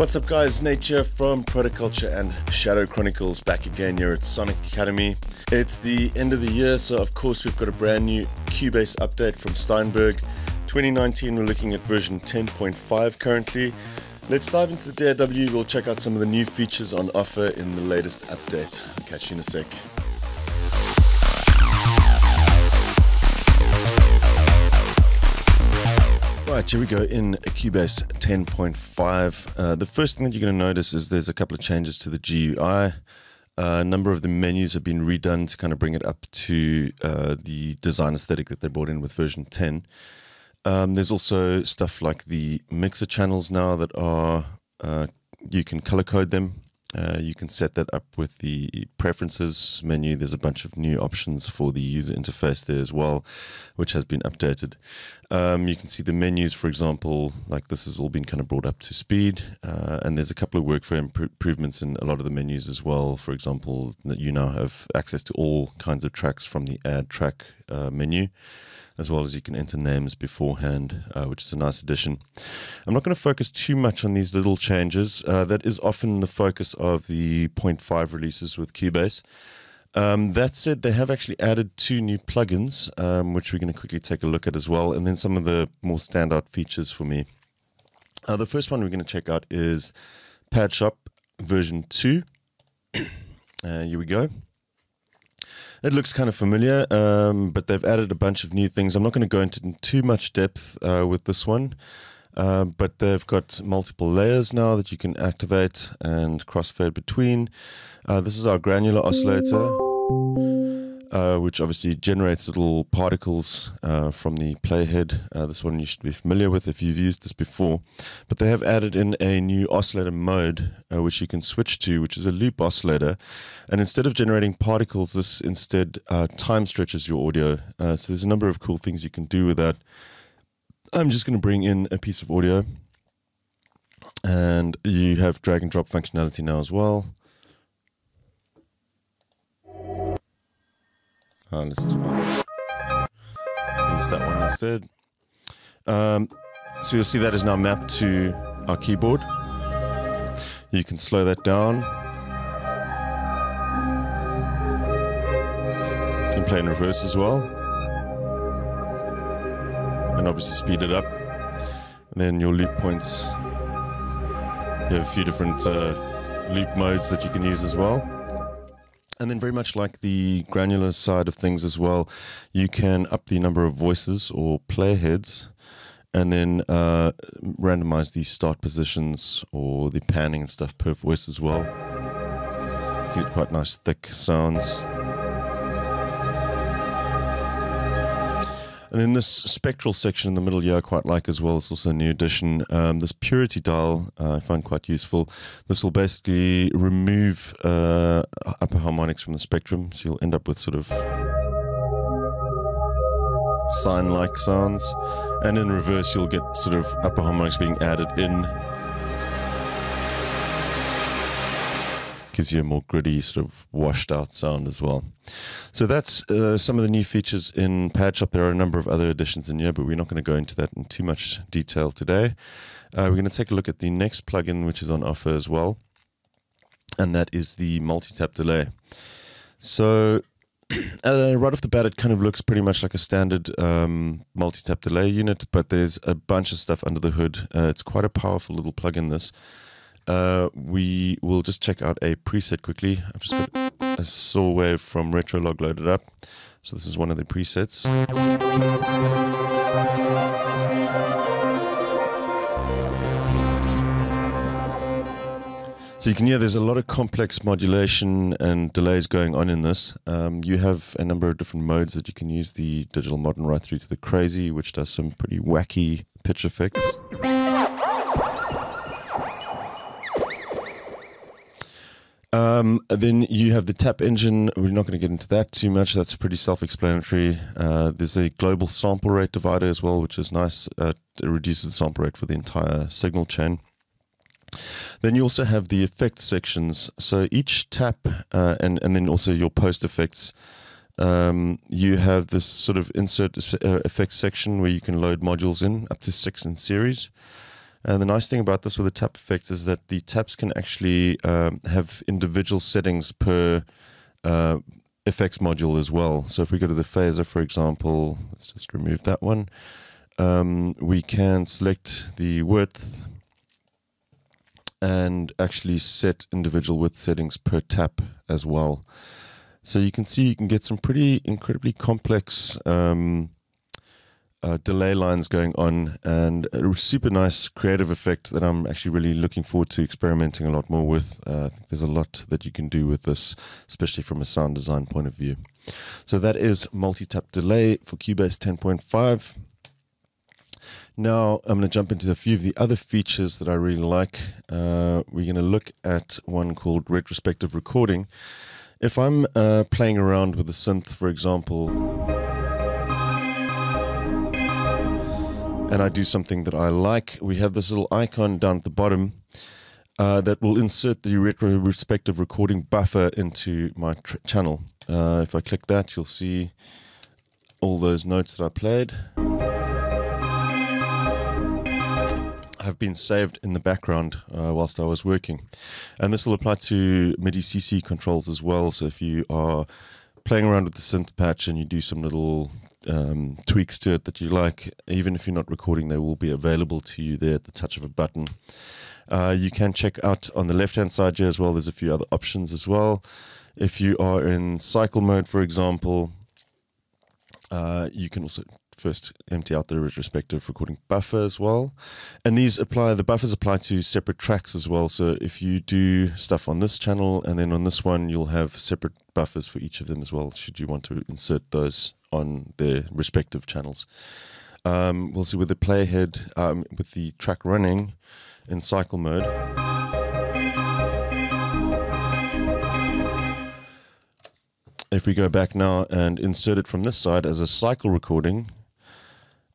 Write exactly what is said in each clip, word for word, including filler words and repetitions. What's up guys, Nate here from Protoculture and Shadow Chronicles, back again here at Sonic Academy. It's the end of the year, so of course we've got a brand new Cubase update from Steinberg. twenty nineteen, we're looking at version ten point five currently. Let's dive into the D A W, we'll check out some of the new features on offer in the latest update. I'll catch you in a sec. Right, here we go in Cubase ten point five. Uh, the first thing that you're going to notice is there's a couple of changes to the G U I. Uh, a number of the menus have been redone to kind of bring it up to uh, the design aesthetic that they brought in with version ten. Um, there's also stuff like the mixer channels now that are, uh, you can color code them. Uh, you can set that up with the preferences menu. There's a bunch of new options for the user interface there as well, which has been updated. Um, you can see the menus, for example, like this has all been kind of brought up to speed. Uh, and there's a couple of workflow imp improvements in a lot of the menus as well. For example, that you now have access to all kinds of tracks from the add track uh, menu, as well as you can enter names beforehand, uh, which is a nice addition. I'm not going to focus too much on these little changes. Uh, that is often the focus of the point five releases with Cubase. Um, that said, they have actually added two new plugins, um, which we're going to quickly take a look at as well, and then some of the more standout features for me. Uh, the first one we're going to check out is Padshop version two. uh, here we go. It looks kind of familiar, um, but they've added a bunch of new things. I'm not going to go into too much depth uh, with this one, uh, but they've got multiple layers now that you can activate and crossfade between. Uh, this is our granular oscillator, uh, which obviously generates little particles uh, from the playhead. Uh, this one you should be familiar with if you've used this before. But they have added in a new oscillator mode, uh, which you can switch to, which is a loop oscillator. And instead of generating particles, this instead uh, time stretches your audio. Uh, so there's a number of cool things you can do with that. I'm just going to bring in a piece of audio. And you have drag and drop functionality now as well. Oh, this is fine. Use that one instead. Um, so you'll see that is now mapped to our keyboard. You can slow that down. You can play in reverse as well. And obviously speed it up. And then your loop points. You have a few different uh, loop modes that you can use as well. And then very much like the granular side of things as well, you can up the number of voices or playheads and then uh, randomize the start positions or the panning and stuff per voice as well. So you get quite nice thick sounds. And then this spectral section in the middle here I quite like as well. It's also a new addition. Um, this purity dial uh, I find quite useful. This will basically remove uh, upper harmonics from the spectrum. So you'll end up with sort of sine-like sounds. And in reverse you'll get sort of upper harmonics being added in. Gives you a more gritty, sort of washed out sound as well. So that's uh, some of the new features in Padshop. There are a number of other additions in here, but we're not going to go into that in too much detail today. Uh, we're going to take a look at the next plugin, which is on offer as well, and that is the multi-tap delay. So uh, right off the bat, it kind of looks pretty much like a standard um, multi-tap delay unit, but there's a bunch of stuff under the hood. Uh, it's quite a powerful little plugin, this. Uh, we will just check out a preset quickly. I've just got a saw wave from RetroLog loaded up. So this is one of the presets. So you can hear there's a lot of complex modulation and delays going on in this. Um, you have a number of different modes that you can use, the digital modern right through to the crazy, which does some pretty wacky pitch effects. Um, then you have the tap engine. We're not going to get into that too much. That's pretty self-explanatory. Uh, there's a global sample rate divider as well, which is nice. Uh, it reduces the sample rate for the entire signal chain. Then you also have the effect sections. So each tap uh, and, and then also your post effects. Um, you have this sort of insert effects section where you can load modules in, up to six in series. Uh, the nice thing about this with the tap effects is that the taps can actually um, have individual settings per uh, effects module as well. So if we go to the phaser, for example, let's just remove that one. Um, we can select the width and actually set individual width settings per tap as well. So you can see you can get some pretty incredibly complex um, uh, delay lines going on, and a super nice creative effect that I'm actually really looking forward to experimenting a lot more with. Uh, I think there's a lot that you can do with this, especially from a sound design point of view. So that is multi-tap delay for Cubase ten point five. Now I'm going to jump into a few of the other features that I really like. Uh, we're going to look at one called retrospective recording. If I'm uh, playing around with a synth, for example, and I do something that I like, we have this little icon down at the bottom uh, that will insert the retrospective recording buffer into my tr channel. Uh, if I click that, you'll see all those notes that I played have been saved in the background uh, whilst I was working. And this will apply to MIDI C C controls as well. So if you are playing around with the synth patch and you do some little um, tweaks to it that you like, even if you're not recording, they will be available to you there at the touch of a button. Uh, you can check out on the left-hand side here as well, there's a few other options as well. If you are in cycle mode, for example, uh, you can also first empty out the retrospective recording buffer as well. And these apply, the buffers apply to separate tracks as well. So if you do stuff on this channel and then on this one, you'll have separate buffers for each of them as well, should you want to insert those on their respective channels. Um, we'll see with the playhead, um, with the track running in cycle mode, if we go back now and insert it from this side as a cycle recording,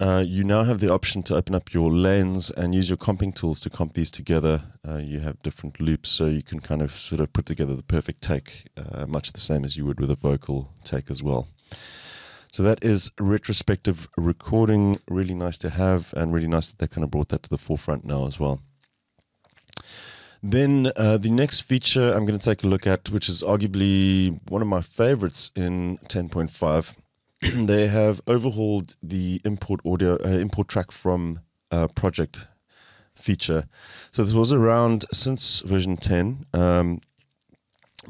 Uh, you now have the option to open up your lanes and use your comping tools to comp these together. Uh, you have different loops, so you can kind of sort of put together the perfect take, uh, much the same as you would with a vocal take as well. So that is retrospective recording. Really nice to have, and really nice that they kind of brought that to the forefront now as well. Then uh, the next feature I'm going to take a look at, which is arguably one of my favorites in ten point five, they have overhauled the import audio, uh, import track from uh, project feature. So this was around since version ten, um,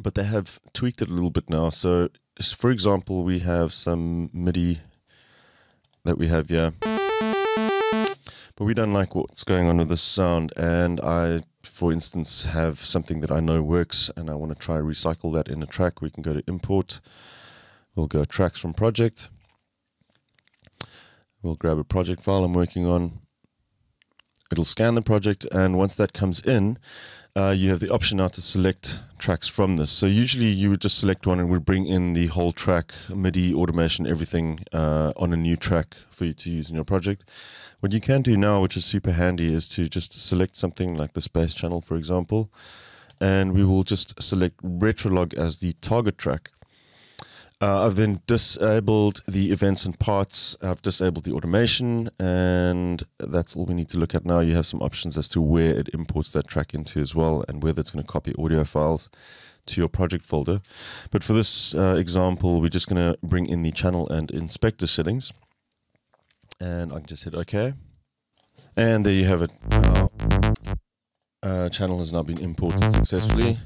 but they have tweaked it a little bit now. So, for example, we have some MIDI that we have here, but we don't like what's going on with this sound. And I, for instance, have something that I know works, and I want to try to recycle that in a track. We can go to import. We'll go tracks from project. We'll grab a project file I'm working on. It'll scan the project, and once that comes in, uh, you have the option now to select tracks from this. So usually you would just select one and would bring in the whole track, MIDI, automation, everything uh, on a new track for you to use in your project. What you can do now, which is super handy, is to just select something like the bass channel, for example, and we will just select RetroLog as the target track. Uh, I've then disabled the events and parts, I've disabled the automation, and that's all we need to look at now. You have some options as to where it imports that track into as well, and whether it's going to copy audio files to your project folder. But for this uh, example, we're just going to bring in the channel and inspector settings, and I can just hit OK. And there you have it. Our uh, channel has now been imported successfully.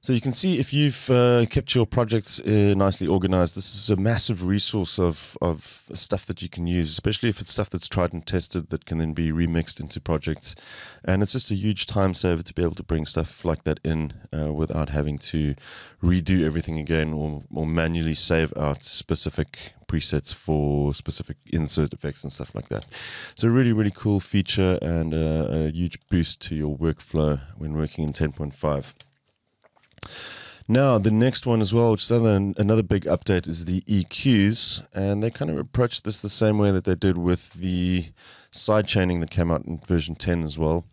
So you can see if you've uh, kept your projects uh, nicely organized, this is a massive resource of, of stuff that you can use, especially if it's stuff that's tried and tested that can then be remixed into projects. And it's just a huge time saver to be able to bring stuff like that in uh, without having to redo everything again or, or manually save out specific presets for specific insert effects and stuff like that. So really, really cool feature, and a, a huge boost to your workflow when working in ten point five. Now the next one as well, which is another, another big update, is the E Qs, and they kind of approached this the same way that they did with the sidechaining that came out in version ten as well.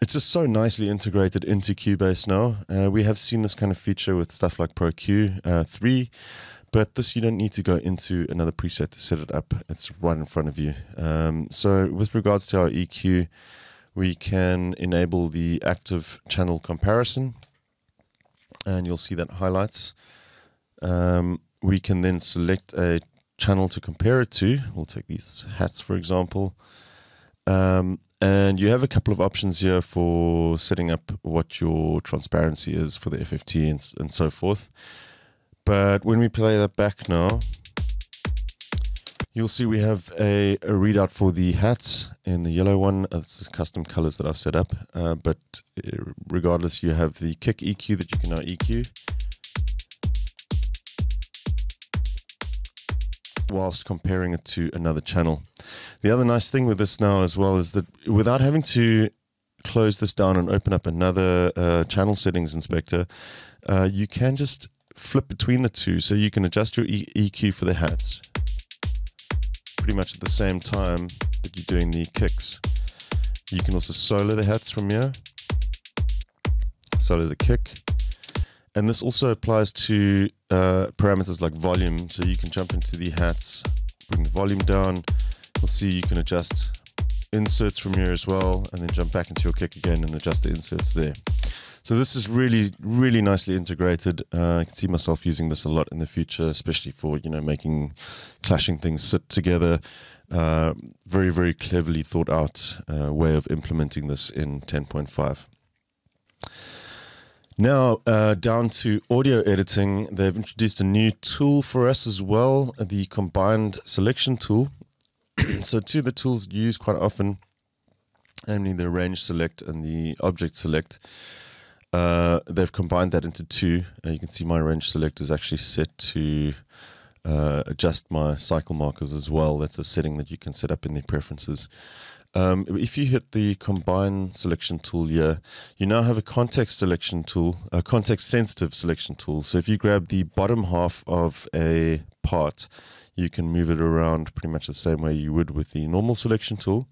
It's just so nicely integrated into Cubase now. Uh, we have seen this kind of feature with stuff like Pro Q uh, three, but this, you don't need to go into another preset to set it up. It's right in front of you. Um, so with regards to our E Q, we can enable the active channel comparison, and you'll see that highlights. Um, we can then select a channel to compare it to. We'll take these hats, for example. Um, and you have a couple of options here for setting up what your transparency is for the F F T and, and so forth. But when we play that back now, you'll see we have a, a readout for the hats in the yellow one. It's custom colors that I've set up, uh, but regardless, you have the kick E Q that you can now E Q whilst comparing it to another channel. The other nice thing with this now as well is that without having to close this down and open up another uh, channel settings inspector, uh, you can just flip between the two. So you can adjust your e EQ for the hats pretty much at the same time that you're doing the kicks. You can also solo the hats from here, solo the kick. And this also applies to uh, parameters like volume. So you can jump into the hats, bring the volume down. You'll see you can adjust inserts from here as well, and then jump back into your kick again and adjust the inserts there. So this is really, really nicely integrated. Uh, I can see myself using this a lot in the future, especially for, you know, making clashing things sit together. Uh, very, very cleverly thought out uh, way of implementing this in ten point five. Now, uh, down to audio editing, they've introduced a new tool for us as well, the combined selection tool. So two of the tools used quite often, namely the range select and the object select, uh, they've combined that into two. Uh, you can see my range select is actually set to uh, adjust my cycle markers as well. That's a setting that you can set up in the preferences. Um, if you hit the combine selection tool here, you now have a context selection tool, a context sensitive selection tool. So if you grab the bottom half of a part, you can move it around pretty much the same way you would with the normal selection tool.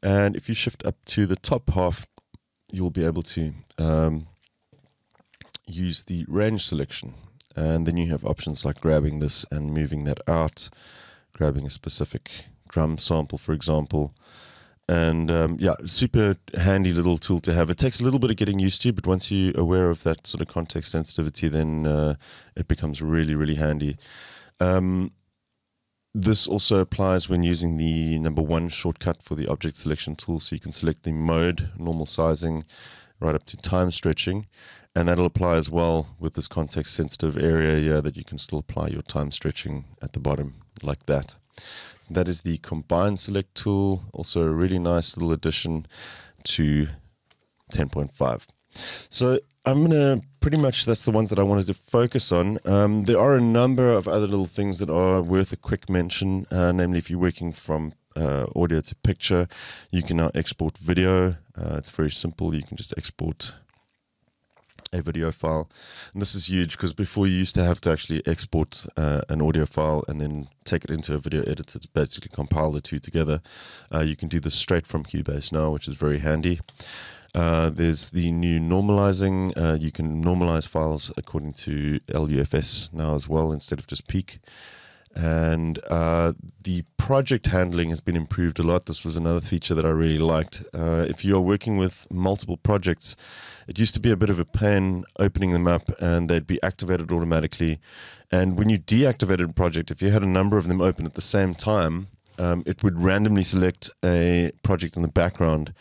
And if you shift up to the top half, you'll be able to um, use the range selection. And then you have options like grabbing this and moving that out, grabbing a specific drum sample, for example. And um, yeah, super handy little tool to have. It takes a little bit of getting used to, but once you're aware of that sort of context sensitivity, then uh, it becomes really, really handy. Um, this also applies when using the number one shortcut for the object selection tool. So you can select the mode, normal sizing, right up to time stretching. And that'll apply as well with this context sensitive area here, that you can still apply your time stretching at the bottom like that. So that is the combine select tool, also a really nice little addition to ten point five. So I'm going to pretty much, that's the ones that I wanted to focus on. Um, there are a number of other little things that are worth a quick mention, uh, namely if you're working from uh, audio to picture, you can now export video. Uh, it's very simple, you can just export a video file, and this is huge because before you used to have to actually export uh, an audio file and then take it into a video editor to basically compile the two together. Uh, you can do this straight from Cubase now, which is very handy. Uh, there's the new normalizing. Uh, you can normalize files according to L U F S now as well, instead of just peak. And uh, the project handling has been improved a lot. This was another feature that I really liked. Uh, if you're working with multiple projects, it used to be a bit of a pain opening them up and they'd be activated automatically. And when you deactivated a project, if you had a number of them open at the same time, um, it would randomly select a project in the background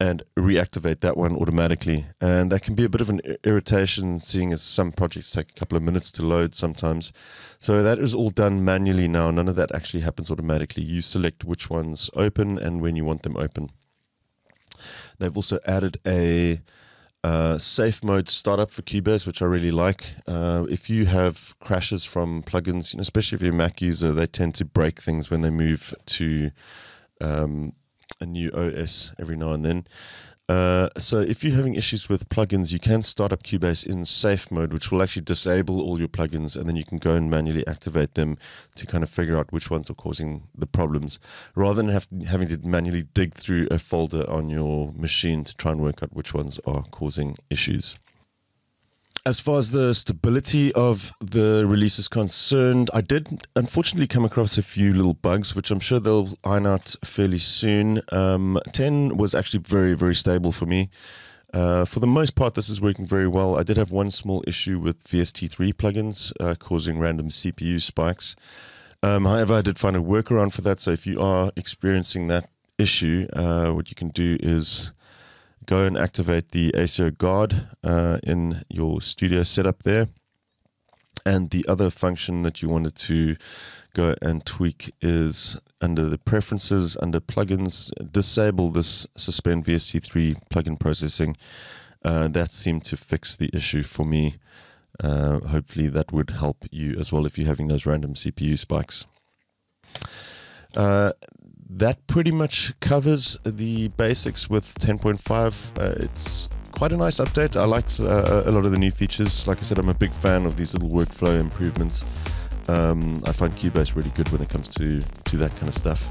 and reactivate that one automatically. And that can be a bit of an irritation, seeing as some projects take a couple of minutes to load sometimes. So that is all done manually now. None of that actually happens automatically. You select which ones open and when you want them open. They've also added a uh, safe mode startup for Cubase, which I really like. Uh, if you have crashes from plugins, you know, especially if you're a Mac user, they tend to break things when they move to um, a new O S every now and then. Uh, so if you're having issues with plugins, you can start up Cubase in safe mode, which will actually disable all your plugins, and then you can go and manually activate them to kind of figure out which ones are causing the problems, rather than have to, having to manually dig through a folder on your machine to try and work out which ones are causing issues. as far as the stability of the release is concerned, I did unfortunately come across a few little bugs, which I'm sure they'll iron out fairly soon. Um, ten was actually very, very stable for me. Uh, for the most part, this is working very well. I did have one small issue with V S T three plugins uh, causing random C P U spikes. Um, however, I did find a workaround for that. So if you are experiencing that issue, uh, what you can do is go and activate the A S I O guard uh, in your studio setup there. And the other function that you wanted to go and tweak is under the preferences, under plugins, disable this suspend V S T three plugin processing. Uh, that seemed to fix the issue for me. Uh, hopefully that would help you as well if you're having those random C P U spikes. Uh, That pretty much covers the basics with ten point five. Uh, it's quite a nice update. I like uh, a lot of the new features. Like I said, I'm a big fan of these little workflow improvements. Um, I find Cubase really good when it comes to, to that kind of stuff.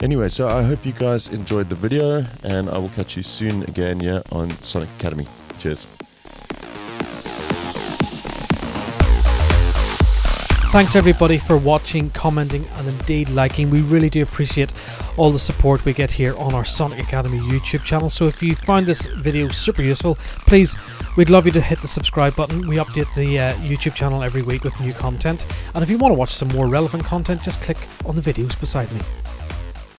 Anyway, so I hope you guys enjoyed the video, and I will catch you soon again here on Sonic Academy. Cheers. Thanks everybody for watching, commenting and indeed liking. We really do appreciate all the support we get here on our Sonic Academy YouTube channel. So if you found this video super useful, please, we'd love you to hit the subscribe button. We update the uh, YouTube channel every week with new content. And if you want to watch some more relevant content, just click on the videos beside me.